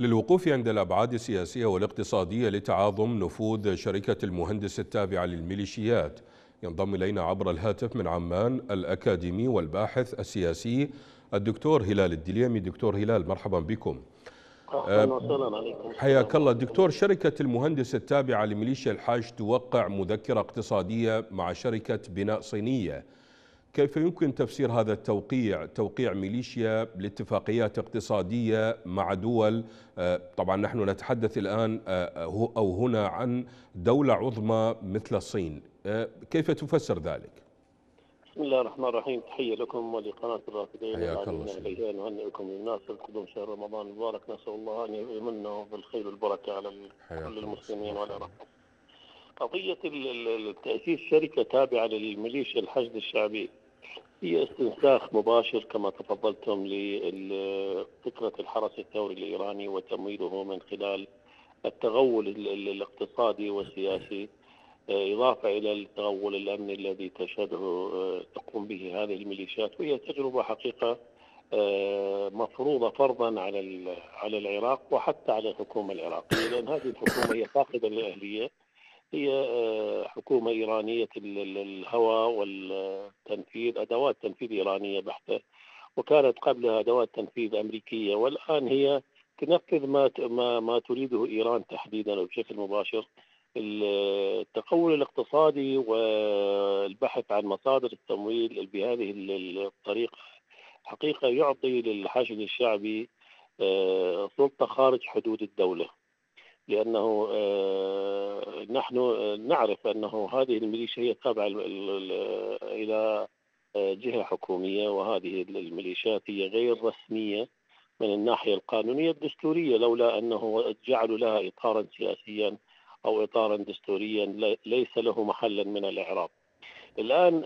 للوقوف عند الأبعاد السياسية والاقتصادية لتعاظم نفوذ شركة المهندس التابعة للميليشيات. ينضم إلينا عبر الهاتف من عمان الأكاديمي والباحث السياسي الدكتور هلال الدليمي. دكتور هلال مرحبا بكم. حياك الله دكتور. شركة المهندس التابعة لميليشيا الحاج توقع مذكرة اقتصادية مع شركة بناء صينية، كيف يمكن تفسير هذا التوقيع، توقيع ميليشيا لاتفاقيات اقتصادية مع دول؟ طبعا نحن نتحدث الآن أو هنا عن دولة عظمى مثل الصين، كيف تفسر ذلك؟ بسم الله الرحمن الرحيم، تحية لكم ولقناة الرافدين. حياك الله سيدي. نهنئكم بمناسبة قدوم شهر رمضان المبارك، نسأل الله أن يمنه بالخير والبركة على كل المسلمين وعلى رحمته. قضية تأسيس شركة تابعة للميليشيا الحشد الشعبي هي استنساخ مباشر كما تفضلتم لفكرة الحرس الثوري الإيراني وتمويله من خلال التغول الاقتصادي والسياسي، إضافة إلى التغول الأمني الذي تشهده تقوم به هذه الميليشيات، وهي تجربة حقيقة مفروضة فرضا على العراق وحتى على الحكومة العراقية، لأن هذه الحكومة هي فاقدة للأهلية، هي حكومة إيرانية الهوى والتنفيذ، أدوات تنفيذ إيرانية بحتة، وكانت قبلها أدوات تنفيذ أمريكية، والآن هي تنفذ ما تريده إيران تحديدا بشكل مباشر. التقول الاقتصادي والبحث عن مصادر التمويل بهذه الطريقة حقيقة يعطي للحشد الشعبي سلطة خارج حدود الدولة، لأنه نحن نعرف أنه هذه الميليشيا هي تابعة إلى جهة حكومية، وهذه الميليشيات هي غير رسمية من الناحية القانونية الدستورية، لولا أنه جعلوا لها إطارا سياسيا أو إطارا دستوريا ليس له محلا من الإعراب. الآن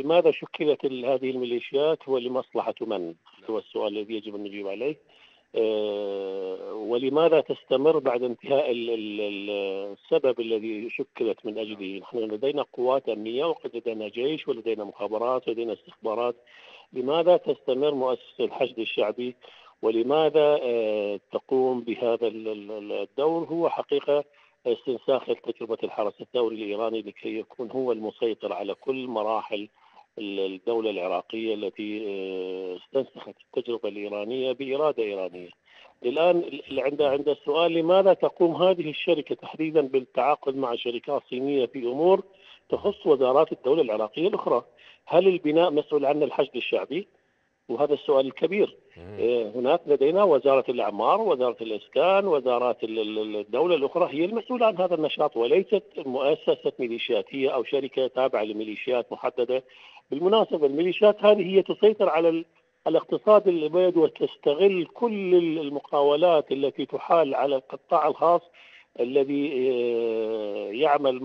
لماذا شكلت هذه الميليشيات؟ هو لمصلحة من؟ هو السؤال الذي يجب أن نجيب عليه. ولماذا تستمر بعد انتهاء السبب الذي شكلت من أجله؟ نحن لدينا قوات أمنية وقد لدينا جيش ولدينا مخابرات ولدينا استخبارات، لماذا تستمر مؤسسة الحشد الشعبي ولماذا تقوم بهذا الدور؟ هو حقيقة استنساخ تجربة الحرس الثوري الإيراني لكي يكون هو المسيطر على كل مراحل الدولة العراقية التي استنسخت التجربة الإيرانية بإرادة إيرانية. الآن عند السؤال لماذا تقوم هذه الشركة تحديدا بالتعاقد مع شركات صينية في أمور تخص وزارات الدولة العراقية الأخرى؟ هل البناء مسؤول عنه الحشد الشعبي؟ وهذا السؤال الكبير. هناك لدينا وزارة الأعمار، وزارة الإسكان، وزارات الدولة الأخرى هي المسؤولة عن هذا النشاط، وليست مؤسسة ميليشياتية أو شركة تابعة لميليشيات محددة. بالمناسبة الميليشيات هذه هي تسيطر على الاقتصاد الأبيض وتستغل كل المقاولات التي تحال على القطاع الخاص الذي يعمل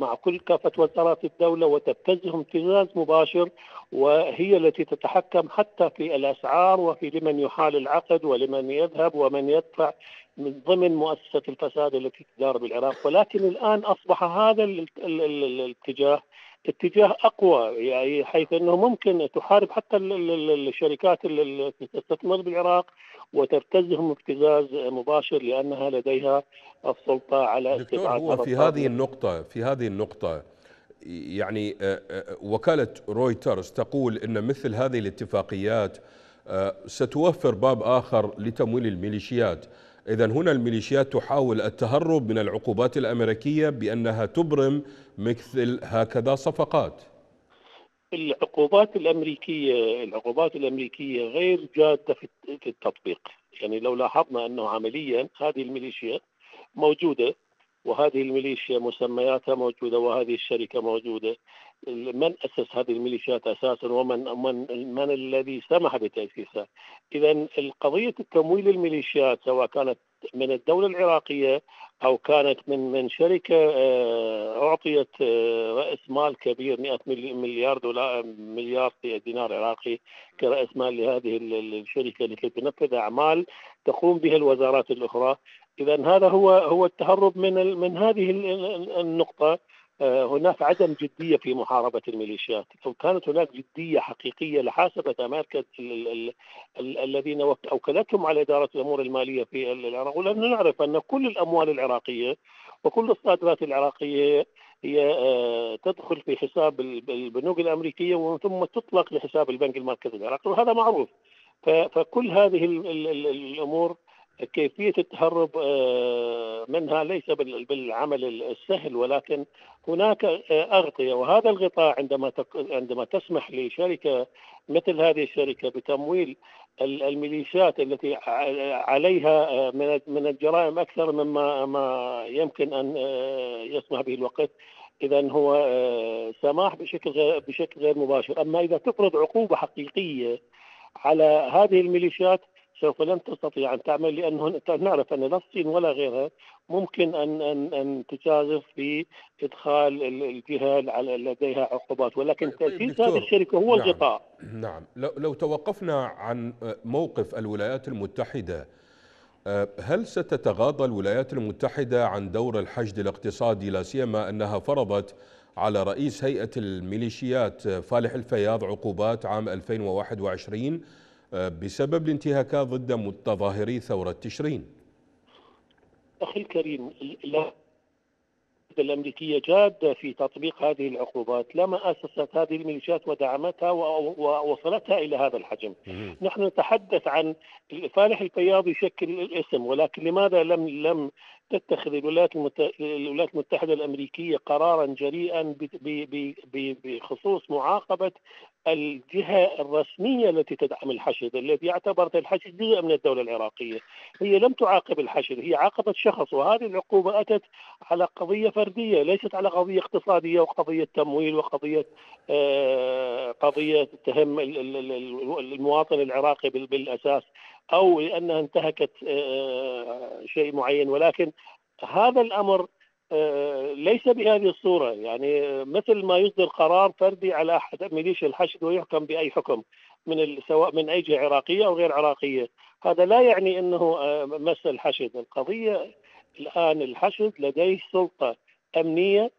مع كل كافة وزارات الدولة وتبتزهم ابتزاز مباشر، وهي التي تتحكم حتى في الأسعار وفي لمن يحال العقد ولمن يذهب ومن يدفع من ضمن مؤسسة الفساد التي تدار بالعراق. ولكن الآن أصبح هذا الاتجاه اتجاه أقوى، يعني حيث أنه ممكن تحارب حتى الشركات التي تستثمر بالعراق وتبتزهم ابتزاز مباشر لأنها لديها السلطة على دكتور. هو في هذه النقطة يعني وكالة رويترز تقول أن مثل هذه الاتفاقيات ستوفر باب آخر لتمويل الميليشيات. إذن هنا الميليشيات تحاول التهرب من العقوبات الأمريكية بأنها تبرم مثل هكذا صفقات. العقوبات الأمريكية غير جادة في التطبيق، يعني لو لاحظنا أنه عمليا هذه الميليشيا موجودة وهذه الميليشيا مسمياتها موجودة وهذه الشركة موجودة. من أسس هذه الميليشيات أساسا ومن الذي سمح بتأسيسها؟ إذا القضية التمويل الميليشيات سواء كانت من الدولة العراقية أو كانت من شركة أعطيت رأس مال كبير 100 مليار دينار عراقي كرأس مال لهذه الشركة لكي تنفذ أعمال تقوم بها الوزارات الأخرى. إذا هذا هو التهرب من هذه النقطة، هناك عدم جدية في محاربة الميليشيات. لو كانت هناك جدية حقيقية لحاسبت أمريكا الذين أوكلتهم على إدارة الأمور المالية في العراق، ولأننا نعرف أن كل الأموال العراقية وكل الصادرات العراقية هي تدخل في حساب البنوك الأمريكية ومن ثم تطلق لحساب البنك المركزي العراقي، وهذا معروف. فكل هذه الأمور كيفية التهرب منها ليس بالعمل السهل، ولكن هناك أغطية، وهذا الغطاء عندما تسمح لشركة مثل هذه الشركة بتمويل الميليشيات التي عليها من الجرائم أكثر مما يمكن أن يسمح به الوقت، إذن هو سماح بشكل غير مباشر. أما إذا تفرض عقوبة حقيقية على هذه الميليشيات سوف لن تستطيع أن تعمل، لأنه نعرف أن لا الصين ولا غيرها ممكن أن تجازف في إدخال الجهة لديها عقوبات، ولكن تأسيس هذه الشركة هو الغطاء. نعم. لو توقفنا عن موقف الولايات المتحدة، هل ستتغاضى الولايات المتحدة عن دور الحشد الاقتصادي، لا سيما أنها فرضت على رئيس هيئة الميليشيات فالح الفياض عقوبات عام 2021 بسبب الانتهاكات ضد متظاهري ثورة تشرين؟ أخي الكريم، الأمريكية جادة في تطبيق هذه العقوبات، لما أسست هذه الميليشيات ودعمتها ووصلتها إلى هذا الحجم. نحن نتحدث عن فالح الفياض يشكل الاسم، ولكن لماذا لم تتخذ الولايات المتحدة الأمريكية قرارا جريئا بخصوص معاقبة الجهة الرسمية التي تدعم الحشد، الذي اعتبرت الحشد جزء من الدولة العراقية؟ هي لم تعاقب الحشد، هي عاقبت شخص، وهذه العقوبة أتت على قضية فردية، ليست على قضية اقتصادية وقضية تمويل وقضية قضية تهم المواطن العراقي بالأساس، أو لأنها انتهكت شيء معين. ولكن هذا الأمر ليس بهذه الصورة، يعني مثل ما يصدر قرار فردي على أحد ميليشيا الحشد ويحكم بأي حكم سواء من أي جهة عراقية أو غير عراقية، هذا لا يعني أنه مس الحشد. القضية الآن الحشد لديه سلطة أمنية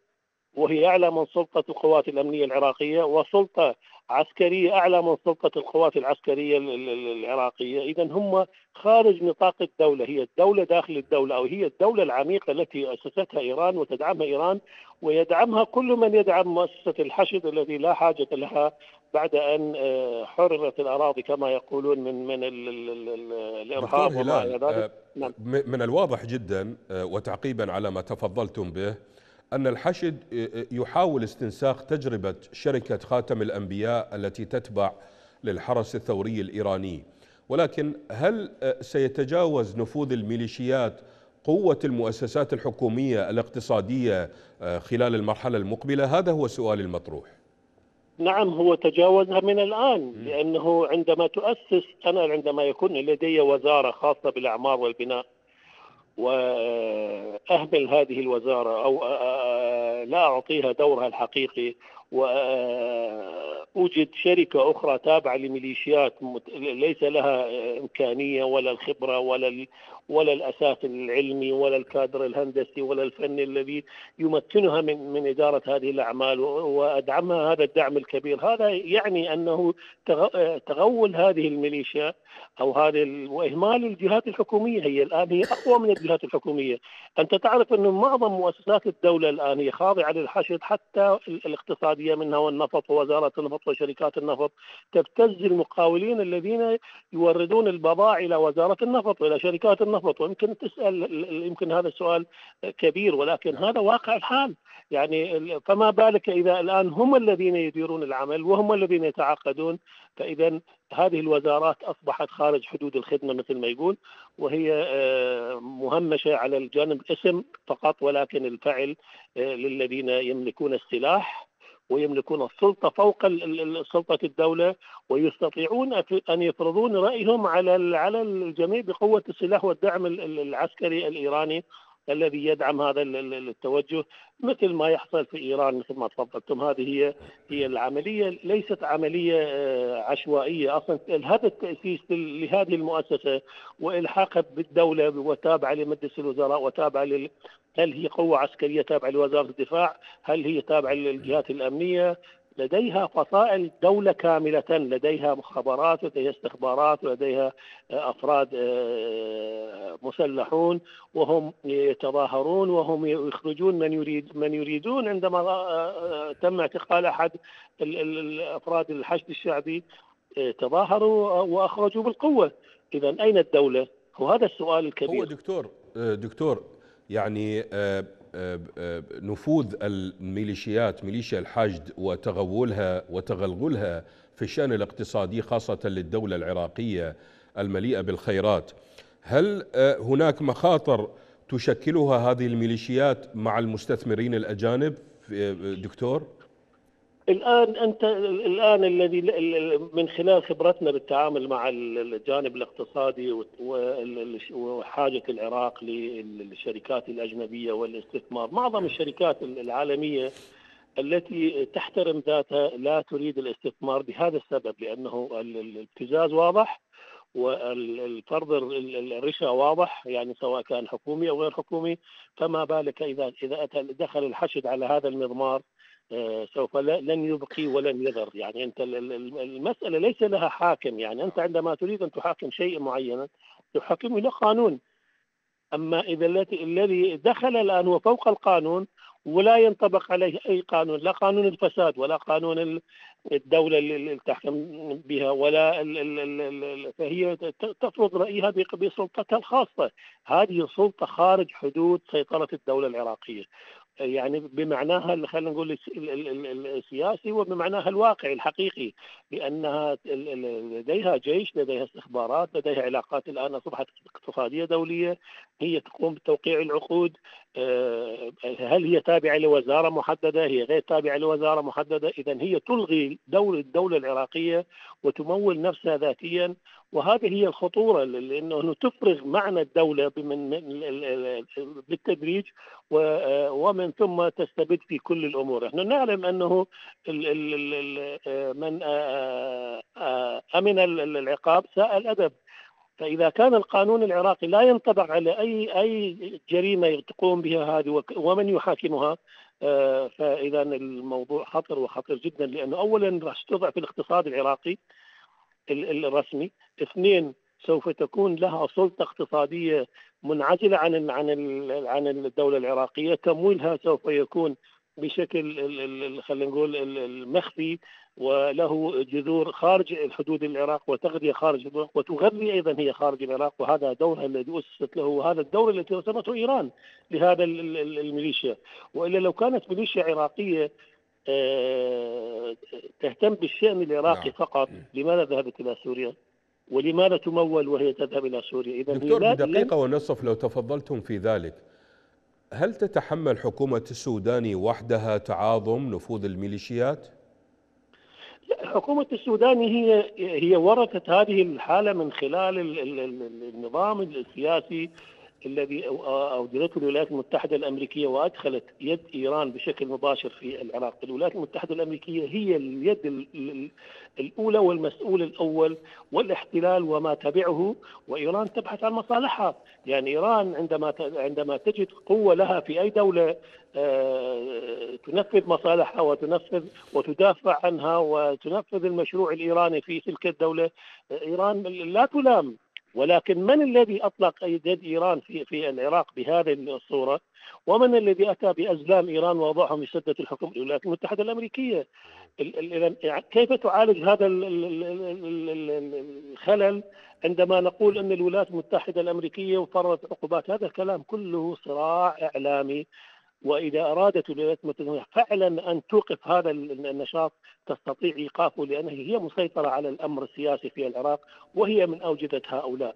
وهي أعلى من سلطة القوات الأمنية العراقية، وسلطة عسكرية أعلى من سلطة القوات العسكرية العراقية. إذن هم خارج نطاق الدولة، هي الدولة داخل الدولة، أو هي الدولة العميقة التي أسستها إيران وتدعمها إيران، ويدعمها كل من يدعم مؤسسة الحشد الذي لا حاجة لها بعد أن حررت الأراضي كما يقولون من الإرهاب. من الواضح جدا، وتعقيبا على ما تفضلتم به، أن الحشد يحاول استنساخ تجربة شركة خاتم الأنبياء التي تتبع للحرس الثوري الإيراني، ولكن هل سيتجاوز نفوذ الميليشيات قوة المؤسسات الحكومية الاقتصادية خلال المرحلة المقبلة؟ هذا هو السؤال المطروح. نعم، هو تجاوزها من الآن، لأنه عندما يكون لدي وزارة خاصة بالأعمار والبناء وأهمل هذه الوزارة أو لا أعطيها دورها الحقيقي، وأوجد شركة أخرى تابعة لميليشيات ليس لها إمكانية ولا الخبرة ولا الأساس العلمي ولا الكادر الهندسي ولا الفني الذي يمكنها من إدارة هذه الأعمال، وأدعمها هذا الدعم الكبير، هذا يعني أنه تغول هذه الميليشيا أو وإهمال الجهات الحكومية. هي الآن هي أقوى من الجهات الحكومية. أنت تعرف أن معظم مؤسسات الدولة الآن هي خاضعة للحشد، حتى الاقتصادية منها والنفط ووزارة النفط وشركات النفط تبتز المقاولين الذين يوردون البضائع إلى وزارة النفط وإلى شركات النفط. ويمكن تسأل، يمكن هذا السؤال كبير، ولكن هذا واقع الحال. يعني فما بالك إذا الآن هم الذين يديرون العمل وهم الذين يتعاقدون؟ فإذا هذه الوزارات أصبحت خارج حدود الخدمة مثل ما يقول، وهي مهمشة على الجانب الاسم فقط، ولكن الفعل للذين يملكون السلاح ويملكون السلطة فوق سلطة الدولة، ويستطيعون أن يفرضون رأيهم على الجميع بقوة السلاح والدعم العسكري الإيراني الذي يدعم هذا التوجه، مثل ما يحصل في إيران مثل ما تفضلتم. هذه هي العملية، ليست عملية عشوائية، أصلا الهدف التأسيس لهذه المؤسسة وإلحاقها بالدولة وتابعة لمجلس الوزراء وتابعة هل هي قوة عسكرية تابعة لوزارة الدفاع؟ هل هي تابعة للجهات الأمنية؟ لديها فصائل دولة كاملة، لديها مخابرات، لديها استخبارات، ولديها أفراد مسلحون وهم يتظاهرون وهم يخرجون من يريدون. عندما تم اعتقال أحد الأفراد الحشد الشعبي تظاهروا وأخرجوا بالقوة. إذن أين الدولة؟ وهذا السؤال الكبير. هو دكتور يعني نفوذ الميليشيات، ميليشيا الحشد وتغولها وتغلغلها في الشأن الاقتصادي خاصة للدولة العراقية المليئة بالخيرات، هل هناك مخاطر تشكلها هذه الميليشيات مع المستثمرين الأجانب دكتور؟ الآن الذي من خلال خبرتنا بالتعامل مع الجانب الاقتصادي وحاجة العراق للشركات الأجنبية والاستثمار، معظم الشركات العالمية التي تحترم ذاتها لا تريد الاستثمار بهذا السبب، لأنه الابتزاز واضح والفرض الرشا واضح، يعني سواء كان حكومي أو غير حكومي، فما بالك إذا دخل الحشد على هذا المضمار سوف لن يبقي ولن يذر. يعني أنت المسألة ليس لها حاكم، يعني أنت عندما تريد أن تحاكم شيء معين تحاكمه إلى قانون، أما إذا الذي دخل الآن هو فوق القانون ولا ينطبق عليه أي قانون، لا قانون الفساد ولا قانون الدولة اللي تحكم بها ولا، فهي تفرض رأيها بسلطتها الخاصة. هذه سلطة خارج حدود سيطرة الدولة العراقية، يعني بمعناها خلينا نقول السياسي وبمعناها الواقعي الحقيقي، لأنها لديها جيش، لديها استخبارات، لديها علاقات الآن أصبحت اقتصادية دولية، هي تقوم بتوقيع العقود. هل هي تابعة لوزارة محددة؟ هي غير تابعة لوزارة محددة. إذن هي تلغي دور الدولة العراقية وتمول نفسها ذاتيا، وهذه هي الخطورة، لأنه تفرغ معنى الدولة بالتدريج ومن ثم تستبد في كل الأمور. نحن نعلم أنه من أمن العقاب ساء الأدب، فإذا كان القانون العراقي لا ينطبق على أي جريمة تقوم بها هذه ومن يحاكمها، فإذا الموضوع خطر وخطر جدا، لأنه أولا راح تضعف الاقتصاد العراقي الرسمي، اثنين سوف تكون لها سلطة اقتصادية منعزلة عن الدولة العراقية، تمويلها سوف يكون بشكل خلينا نقول المخفي وله جذور خارج الحدود العراق وتغذية خارج العراق وتغذي أيضا هي خارج العراق، وهذا دورها الذي أسست له، وهذا الدور التي رسمته إيران لهذا الميليشيا. وإلا لو كانت ميليشيا عراقية تهتم بالشأن العراقي فقط، لماذا ذهبت إلى سوريا؟ ولماذا تمول وهي تذهب إلى سوريا؟ إذا دكتور بدقيقة ونصف لو تفضلتم في ذلك، هل تتحمل حكومة السوداني وحدها تعاظم نفوذ الميليشيات؟ حكومة السوداني هي ورثت هذه الحالة من خلال النظام السياسي الذي أوجدته الولايات المتحدة الأمريكية وأدخلت يد إيران بشكل مباشر في العراق. الولايات المتحدة الأمريكية هي اليد الأولى والمسؤول الأول والاحتلال وما تبعه، وإيران تبحث عن مصالحها. يعني إيران عندما تجد قوة لها في أي دولة تنفذ مصالحها وتنفذ وتدافع عنها وتنفذ المشروع الإيراني في تلك الدولة. إيران لا تلام، ولكن من الذي أطلق يد إيران في العراق بهذه الصورة؟ ومن الذي أتى بأزلام إيران ووضعهم في سدة الحكم؟ الولايات المتحدة الأمريكية. كيف تعالج هذا الخلل عندما نقول أن الولايات المتحدة الأمريكية وفرضت عقوبات؟ هذا الكلام كله صراع إعلامي، وإذا أرادت الولايات المتحدة فعلا أن توقف هذا النشاط تستطيع إيقافه، لأنها هي مسيطرة على الأمر السياسي في العراق وهي من أوجدت هؤلاء.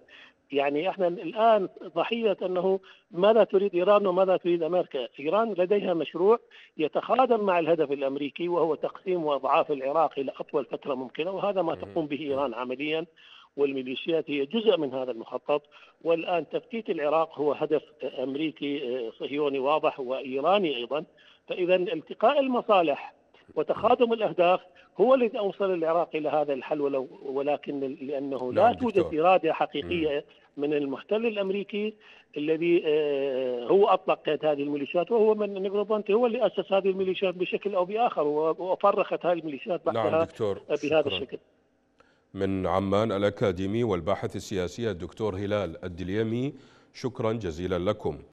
يعني احنا الآن ضحية أنه ماذا تريد إيران وماذا تريد أمريكا. إيران لديها مشروع يتخاذم مع الهدف الأمريكي، وهو تقسيم وإضعاف العراق إلى أطول فترة ممكنة، وهذا ما تقوم به إيران عمليا. والميليشيات هي جزء من هذا المخطط. والآن تفتيت العراق هو هدف أمريكي صهيوني واضح وإيراني أيضا. فإذا التقاء المصالح وتخاطم الأهداف هو الذي أوصل العراق إلى هذا الحل، ولكن لأنه لا توجد إرادة حقيقية من المحتل الأمريكي الذي هو أطلق هذه الميليشيات، وهو من نيغروبونتي هو اللي أسس هذه الميليشيات بشكل أو بآخر، وفرخت هذه الميليشيات بعدها بهذا الشكل. من عمان الأكاديمي والباحث السياسي الدكتور هلال الدليمي، شكرا جزيلا لكم.